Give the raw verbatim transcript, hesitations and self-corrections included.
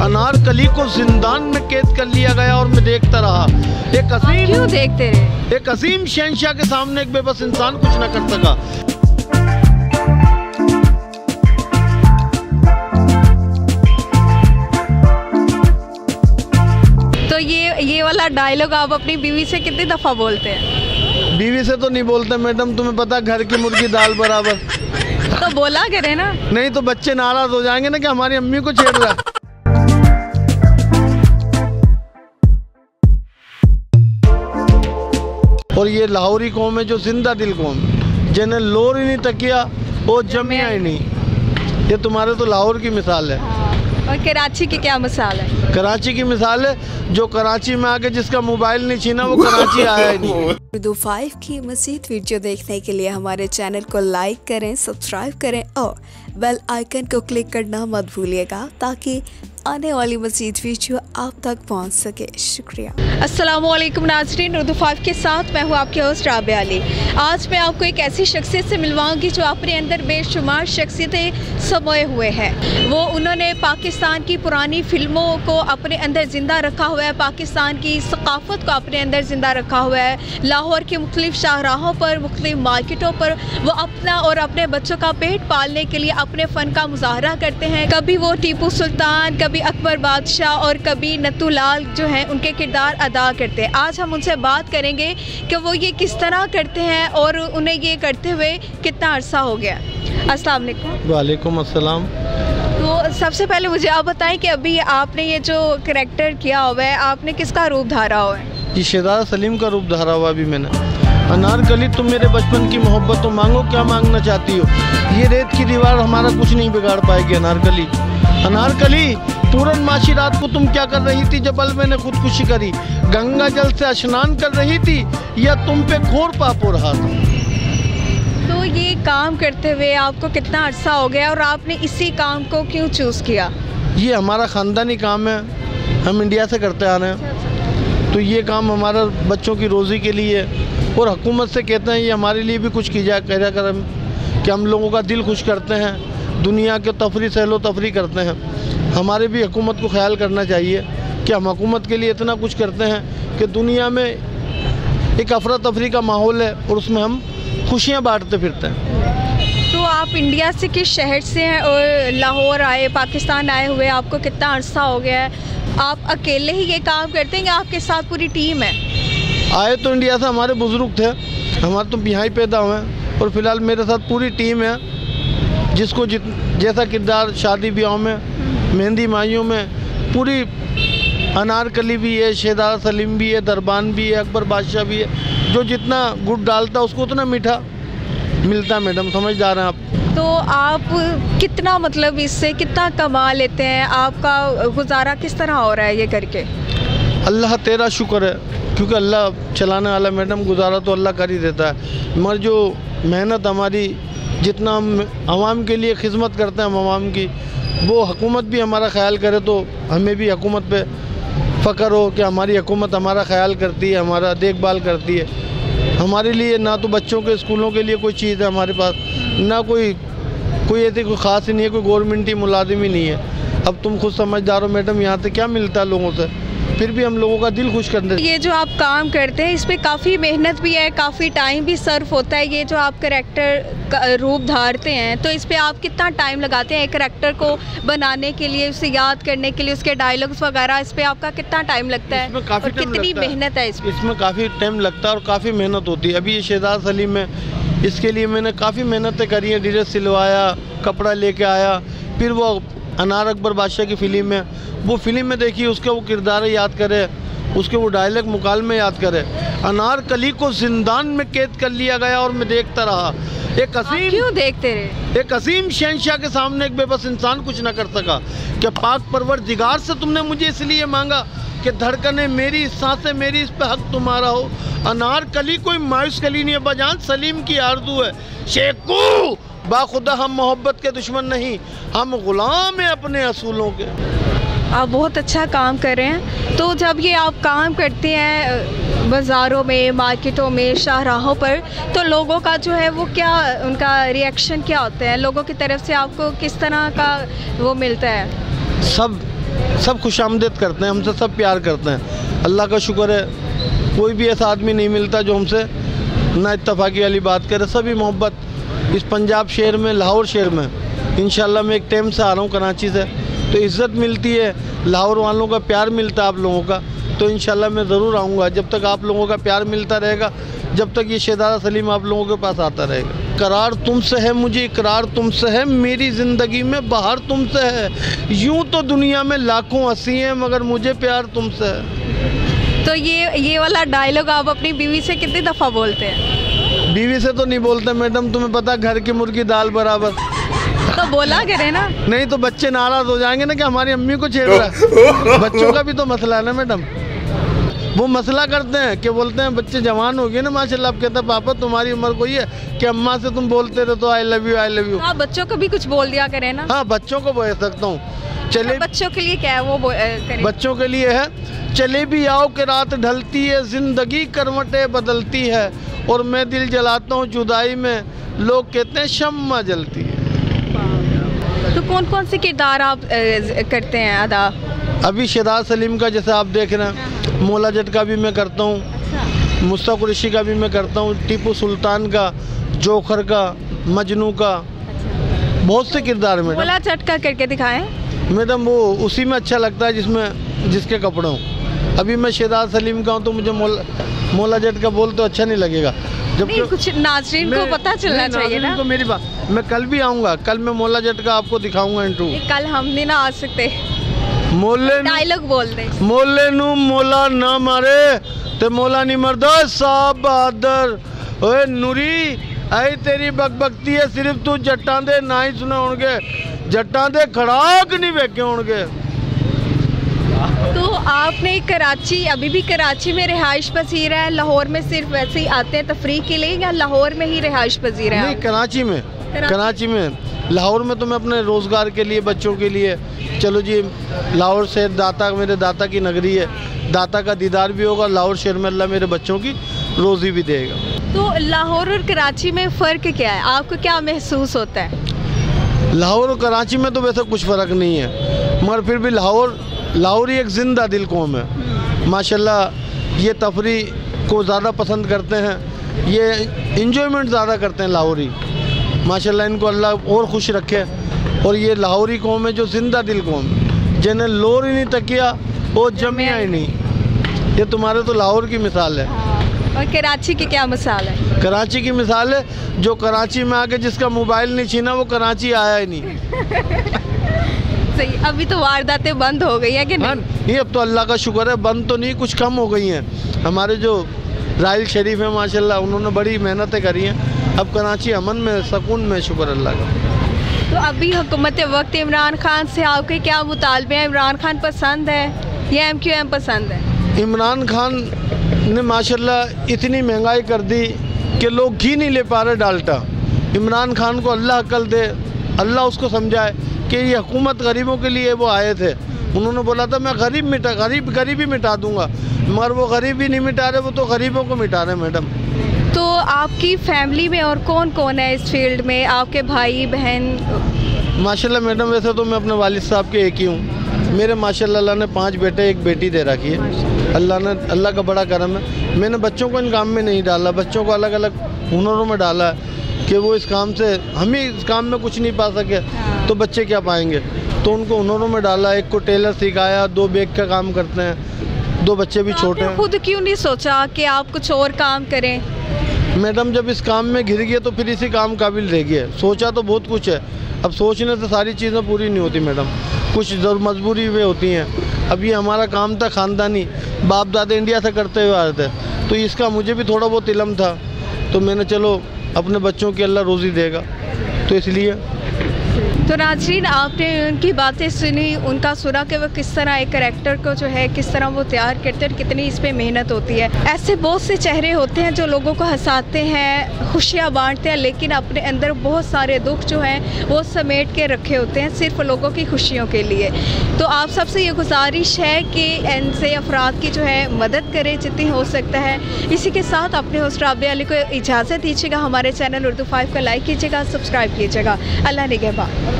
अनारकली को जिंदान में कैद कर लिया गया और मैं देखता रहा। एक असीम क्यों देखते रहे? एक असीम शहंशाह के सामने एक बेबस इंसान कुछ न कर सका। तो ये ये वाला डायलॉग आप अपनी बीवी से कितनी दफा बोलते हैं? बीवी से तो नहीं बोलते मैडम, तुम्हें पता घर की मुर्गी दाल बराबर। तो बोला करे ना, नहीं तो बच्चे नाराज हो जाएंगे ना कि हमारी अम्मी को छेड़ रहा। और ये लाहौरी कौम है जो जिंदा दिल कौम, जिन्हें लोर ही नहीं तकिया वो जमिया ही नहीं। ये तुम्हारे तो लाहौर की मिसाल है। हाँ। और कराची की क्या मिसाल है? कराची की मिसाल है जो कराची में आके जिसका मोबाइल नहीं छीना वो कराची आया ही नहीं। उर्दू फाइव की मज़ीद वीडियो देखने के लिए हमारे चैनल को लाइक करें, सब्सक्राइब करें और बेल आइकन को क्लिक करना मत भूलिएगा ताकि आने वाली मज़ीद वीडियो आप तक पहुंच सके। शुक्रिया। अस्सलामुअलैकुम नाज़रीन, उर्दू फाइव के साथ मैं हूं आपके होस्ट राबिया अली। आज मैं आपको एक ऐसी शख्सियत से मिलवाऊंगी जो अपने अंदर बेशुमार शख्सियतें समोए हुए हैं। वो उन्होंने पाकिस्तान की पुरानी फिल्मों को अपने अंदर ज़िंदा रखा हुआ है, पाकिस्तान की सकाफत को अपने अंदर ज़िंदा रखा हुआ है। लाहौर के मुख्तलिफ शाहराहों पर, मुख्तलिफ मार्केटों पर वो अपना और अपने बच्चों का पेट पालने के लिए अपने फ़न का मुजाहरा करते हैं। कभी वो टीपू सुल्तान, कभी अकबर बादशाह और कभी नतूलाल जो हैं उनके किरदार अदा करते हैं। आज हम उनसे बात करेंगे कि वो ये किस तरह करते हैं और उन्हें ये करते हुए कितना अरसा हो गया। अस्सलाम वालेकुम। वालेकुम अस्सलाम। तो सबसे पहले मुझे आप बताएं कि अभी आपने ये जो करैक्टर किया हुआ है आपने किसका रूप धारा हुआ है? ये शहजादा सलीम का रूप धारा हुआ अभी मैंने। अनारकली तुम मेरे बचपन की मोहब्बत तो मांगो, क्या मांगना चाहती हो, ये रेत की दीवार हमारा कुछ नहीं बिगाड़ पाएगी। अनारकली अनारकली तुरंत माशी रात को तुम क्या कर रही थी जब अलवे ने खुदकुशी करी, गंगा जल से स्नान कर रही थी या तुम पे घोर पाप हो रहा था। तो ये काम करते हुए आपको कितना अरसा हो गया और आपने इसी काम को क्यों चूज़ किया? ये हमारा ख़ानदानी काम है, हम इंडिया से करते आ रहे हैं, तो ये काम हमारा बच्चों की रोज़ी के लिए और हुकूमत से कहते हैं ये हमारे लिए भी कुछ की जाए, कह कर कि हम लोगों का दिल खुश करते हैं, दुनिया के तफरी सहलो तफरी करते हैं। हमारे भी हुकूमत को ख्याल करना चाहिए कि हम हुकूमत के लिए इतना कुछ करते हैं कि दुनिया में एक अफरा तफरी का माहौल है और उसमें हम खुशियाँ बाँटते फिरते हैं। तो आप इंडिया से किस शहर से हैं और लाहौर आए, पाकिस्तान आए हुए आपको कितना अरसा हो गया है? आप अकेले ही ये काम करते हैं या आपके साथ पूरी टीम है? आए तो इंडिया से हमारे बुज़ुर्ग थे, हमारे तो यहाँ ही पैदा हुए हैं और फिलहाल मेरे साथ पूरी टीम है जिसको जित जैसा किरदार शादी ब्याहों में, मेहंदी माइयों में पूरी। अनारकली भी है, शहजादा सलीम भी है, दरबान भी है, अकबर बादशाह भी है। जो जितना गुड़ डालता उसको उतना मीठा मिलता है मैडम, समझ जा रहे हैं आप। तो आप कितना मतलब इससे कितना कमा लेते हैं, आपका गुजारा किस तरह हो रहा है ये करके? अल्लाह तेरा शुक्र है क्योंकि अल्लाह चलाने वाला मैडम, गुजारा तो अल्लाह कर ही देता है मगर जो मेहनत हमारी, जितना हम आवाम के लिए खिदमत करते हैं हम आवाम की, वो हुकूमत भी हमारा ख्याल करे तो हमें भी हुकूमत पे फ़ख्र हो कि हमारी हुकूमत हमारा ख्याल करती है, हमारा देखभाल करती है। हमारे लिए ना तो बच्चों के स्कूलों के लिए कोई चीज़ है हमारे पास, ना कोई कोई ऐसी कोई ख़ास ही नहीं है, कोई गवर्नमेंटी मुलाजिम ही नहीं है। अब तुम खुद समझदार हो मैडम, यहाँ से क्या मिलता है लोगों से, फिर भी हम लोगों का दिल खुश करने। ये जो आप काम करते हैं इसमें काफ़ी मेहनत भी है, काफ़ी टाइम भी सर्फ होता है। ये जो आप करैक्टर रूप धारते हैं तो इस पर आप कितना टाइम लगाते हैं? एक करैक्टर को बनाने के लिए, उसे याद करने के लिए, उसके डायलॉग्स वगैरह, इस पर आपका कितना टाइम लगता है और कितनी मेहनत है इसमें? इसमें काफ़ी टाइम लगता है और काफ़ी मेहनत होती है। अभी ये शहजादा सलीम में इसके लिए मैंने काफ़ी मेहनतें करी हैं, ड्रेस सिलवाया, कपड़ा लेके आया। फिर वो अनार अकबर बादशाह की फ़िल्म में, वो फिल्म में देखिए उसका वो किरदार याद करे, उसके वो डायलॉग मुकालमे याद करे। अनारकली को जिंदान में कैद कर लिया गया और मैं देखता रहा। एक असीम क्यों देखते रहे? एक असीम शहंशाह के सामने एक बेबस इंसान कुछ न कर सका। क्या पाक परवरदिगार से तुमने मुझे इसलिए मांगा कि धड़कने मेरी, सांसें मेरी, इस पर हक तुम्हारा हो। अनारकली कोई मायूस कली नहीं है, बजान सलीम की आरजू है। शेकू बाखुदा हम मोहब्बत के दुश्मन नहीं, हम गुलाम हैं अपने असूलों के। आप बहुत अच्छा काम कर रहे हैं। तो जब ये आप काम करते हैं बाज़ारों में, मार्केटों में, शाहराहों पर, तो लोगों का जो है वो क्या, उनका रिएक्शन क्या होता है? लोगों की तरफ से आपको किस तरह का वो मिलता है? सब सब खुशामदद करते हैं, हमसे सब प्यार करते हैं। अल्लाह का शुक्र है, कोई भी ऐसा आदमी नहीं मिलता जो हमसे ना इत्तफाकी वाली बात करे। सभी मोहब्बत इस पंजाब शहर में, लाहौर शहर में। इंशाल्लाह मैं एक टाइम से आ रहा हूँ कराची से, तो इज़्ज़त मिलती है, लाहौर वालों का प्यार मिलता है आप लोगों का, तो इंशाल्लाह मैं ज़रूर आऊँगा। जब तक आप लोगों का प्यार मिलता रहेगा, जब तक ये शहजादा सलीम आप लोगों के पास आता रहेगा। करार तुमसे है, मुझे इकरार तुमसे है, मेरी ज़िंदगी में बहार तुमसे है। यूँ तो दुनिया में लाखों हंसी हैं, मगर मुझे प्यार तुमसे है। तो ये ये वाला डायलॉग आप अपनी बीवी से कितनी दफ़ा बोलते हैं? बीवी से तो नहीं बोलते मैडम, तुम्हें पता घर की मुर्गी दाल बराबर। तो बोला करे ना, नहीं तो बच्चे नाराज़ हो जाएंगे ना कि हमारी अम्मी को छेड़ रहा है। बच्चों का भी तो मसला है ना मैडम, वो मसला करते हैं कि बोलते हैं बच्चे जवान हो गए ना माशाल्लाह, आप कहते हैं पापा तुम्हारी उम्र कोई है कि अम्मा से तुम बोलते रहे तो I love you I love you. हाँ, बच्चों को भी कुछ बोल दिया करें ना। हाँ, बच्चों को बोल सकता हूँ। चले तो बच्चों के लिए क्या है वो करें। बच्चों के लिए है, चले भी आओ कि रात ढलती है, जिंदगी करवटें बदलती है, और मैं दिल जलाता हूँ जुदाई में, लोग कहते हैं शम्मा जलती है। तो कौन कौन से किरदार आप करते हैं अदा? अभी शहजादा सलीम का जैसे आप देख रहे हैं, मोला जट का भी मैं करता हूँ, अच्छा। मुस्तर ऋषि का भी मैं करता हूँ, टीपू सुल्तान का, जोखर का, मजनू का, अच्छा। बहुत से किरदार में। मोला जट का करके दिखाएं मैडम, वो उसी में अच्छा लगता है जिसमें जिसके कपड़े हों। अभी मैं शहजादा सलीम का हूँ तो मुझे मोला मोला जट का बोल तो अच्छा नहीं लगेगा। जब कुछ नाज़रीन को पता चलना चाहिए ना तो मेरी बात। मैं कल भी आऊँगा, कल मैं मोला जट का आपको दिखाऊँगा इंटरव्यू। कल हम नहीं ना आ सकते। मोले डायलॉग बोल दे। मोले नू मोला ना मारे ते मोला नहीं मरदा साहब बहादुर। ओए नूरी आई तेरी बकबकती है, सिर्फ तू जट्टां दे ना ही सुने होंगे, जट्टां दे खड़ाक नहीं वेखे होंगे। तो आपने कराची, अभी भी कराची में रिहाइश पसीर है, लाहौर में सिर्फ वैसे ही आते हैं तफरीह के लिए, या लाहौर में ही रिहाइश पसीर है? नहीं, कराची में, कराची में। लाहौर में तो मैं अपने रोज़गार के लिए, बच्चों के लिए, चलो जी लाहौर से दाता, मेरे दाता की नगरी है, दाता का दीदार भी होगा, लाहौर शहर में अल्लाह मेरे बच्चों की रोज़ी भी देगा। तो लाहौर और कराची में फ़र्क क्या है, आपको क्या महसूस होता है? लाहौर और कराची में तो वैसे कुछ फ़र्क नहीं है, मगर फिर भी लाहौर लाहौरी एक ज़िंदा दिल कौम है माशाल्लाह। ये तफरी को ज़्यादा पसंद करते हैं, ये इंजॉयमेंट ज़्यादा करते हैं लाहौरी माशाल्लाह। इनको अल्लाह और खुश रखे। और ये लाहौरी कौम है जो ज़िंदा दिल कौम, जिन्हें लोर ही नहीं तकिया और जमिया ही नहीं। ये तुम्हारे तो लाहौर की मिसाल है। और कराची की क्या मिसाल है? कराची की मिसाल है जो कराची में आके जिसका मोबाइल नहीं छीना वो कराची आया ही नहीं। सही। अभी तो वारदातें बंद हो गई है कि नहीं? ये अब तो अल्लाह का शुक्र है बंद तो नहीं, कुछ कम हो गई हैं। हमारे जो राइल शरीफ हैं माशाल्लाह, उन्होंने बड़ी मेहनतें करी हैं। अब कराची अमन में, सकून में, शुक्र अल्लाह का। तो अभी हुकूमत वक्त इमरान खान से आपके क्या मुतालबे हैं? इमरान खान पसंद है या एम क्यू एम पसंद है? इमरान खान ने माशाल्लाह इतनी महंगाई कर दी कि लोग घी नहीं ले पा रहे डालटा। इमरान खान को अल्लाह अक्ल दे, अल्लाह उसको समझाए कि ये हुकूमत गरीबों के लिए वो आए थे। उन्होंने बोला था मैं गरीब मिटा गरीब गरीबी मिटा दूँगा, मगर वो गरीबी नहीं मिटा रहे, वो तो गरीबों को मिटा रहे मैडम। तो आपकी फैमिली में और कौन कौन है इस फील्ड में, आपके भाई बहन? माशाल्लाह मैडम, वैसे तो मैं अपने वालिद साहब के एक ही हूँ। मेरे माशाल्लाह अल्लाह ने पांच बेटे एक बेटी दे रखी है, अल्लाह ने, अल्लाह का बड़ा करम है। मैंने बच्चों को इन काम में नहीं डाला, बच्चों को अलग अलग हुनरों में डाला है कि वो इस काम से, हम ही इस काम में कुछ नहीं पा सके तो बच्चे क्या पाएंगे, तो उनको हुनरों में डाला। एक को टेलर सिखाया, दो बैग का काम करते हैं, दो बच्चे भी छोटे हैं। खुद क्यों नहीं सोचा कि आप कुछ और काम करें? मैडम जब इस काम में घिर गया तो फिर इसी काम काबिल रह गया। सोचा तो बहुत कुछ है, अब सोचने से सारी चीज़ें पूरी नहीं होती मैडम, कुछ जरूर मजबूरी भी होती हैं। अब ये हमारा काम था खानदानी, बाप दादा इंडिया से करते हुए आ रहे थे, तो इसका मुझे भी थोड़ा बहुत इलम था, तो मैंने चलो अपने बच्चों की अल्लाह रोज़ी देगा तो इसलिए। तो नाज़रीन आपने उनकी बातें सुनी, उनका सुना कि वो किस तरह एक करैक्टर को जो है किस तरह वो तैयार करते हैं, कितनी इस पर मेहनत होती है। ऐसे बहुत से चेहरे होते हैं जो लोगों को हंसाते हैं, खुशियाँ बांटते हैं, लेकिन अपने अंदर बहुत सारे दुख जो हैं वो समेट के रखे होते हैं सिर्फ लोगों की खुशियों के लिए। तो आप सबसे ये गुजारिश है कि इनसे अफराद की जो है मदद करें जितनी हो सकता है। इसी के साथ अपने होस्ट राबिया अली को इजाज़त दीजिएगा। हमारे चैनल उर्दू फाइव को लाइक कीजिएगा, सब्सक्राइब कीजिएगा। अल्लाह निगहबान।